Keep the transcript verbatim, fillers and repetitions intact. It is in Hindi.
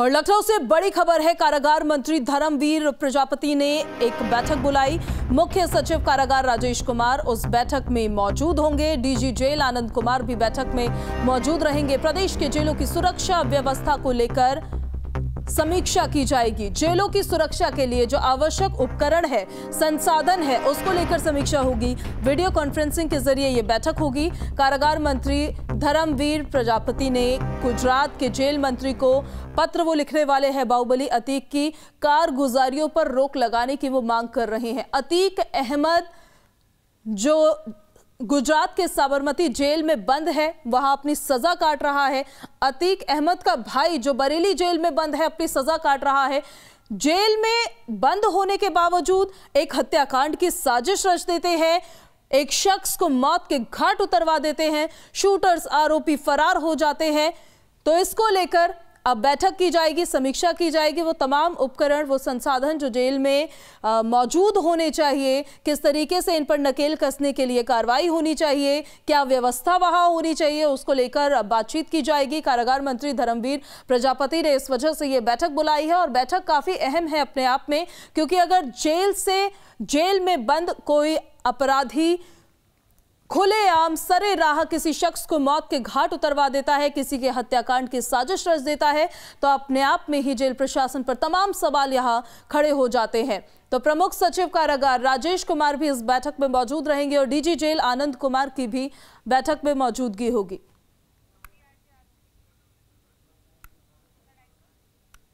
और लखनऊ से बड़ी खबर है। कारागार मंत्री धर्मवीर प्रजापति ने एक बैठक बुलाई। मुख्य सचिव कारागार राजेश कुमार उस बैठक में मौजूद होंगे। डीजी जेल आनंद कुमार भी बैठक में मौजूद रहेंगे। प्रदेश के जेलों की सुरक्षा व्यवस्था को लेकर समीक्षा की जाएगी। जेलों की सुरक्षा के लिए जो आवश्यक उपकरण है, संसाधन है, उसको लेकर समीक्षा होगी। वीडियो कॉन्फ्रेंसिंग के जरिए ये बैठक होगी। कारागार मंत्री धर्मवीर प्रजापति ने गुजरात के जेल मंत्री को पत्र वो लिखने वाले हैं। बाहुबली अतीक की कारगुजारियों पर रोक लगाने की वो मांग कर रहे हैं। अतीक अहमद जो गुजरात के साबरमती जेल में बंद है, वहां अपनी सजा काट रहा है। अतीक अहमद का भाई जो बरेली जेल में बंद है, अपनी सजा काट रहा है। जेल में बंद होने के बावजूद एक हत्याकांड की साजिश रच देते हैं, एक शख्स को मौत के घाट उतरवा देते हैं, शूटर्स आरोपी फरार हो जाते हैं। तो इसको लेकर अब बैठक की जाएगी, समीक्षा की जाएगी। वो तमाम उपकरण, वो संसाधन जो जेल में मौजूद होने चाहिए, किस तरीके से इन पर नकेल कसने के लिए कार्रवाई होनी चाहिए, क्या व्यवस्था वहाँ होनी चाहिए, उसको लेकर बातचीत की जाएगी। कारागार मंत्री धर्मवीर प्रजापति ने इस वजह से ये बैठक बुलाई है और बैठक काफ़ी अहम है अपने आप में, क्योंकि अगर जेल से जेल में बंद कोई अपराधी खुलेआम सरे राह किसी शख्स को मौत के घाट उतरवा देता है, किसी के हत्याकांड की साजिश रच देता है, तो अपने आप में ही जेल प्रशासन पर तमाम सवाल यहाँ खड़े हो जाते हैं। तो प्रमुख सचिव कारागार राजेश कुमार भी इस बैठक में मौजूद रहेंगे और डीजी जेल आनंद कुमार की भी बैठक में मौजूदगी होगी।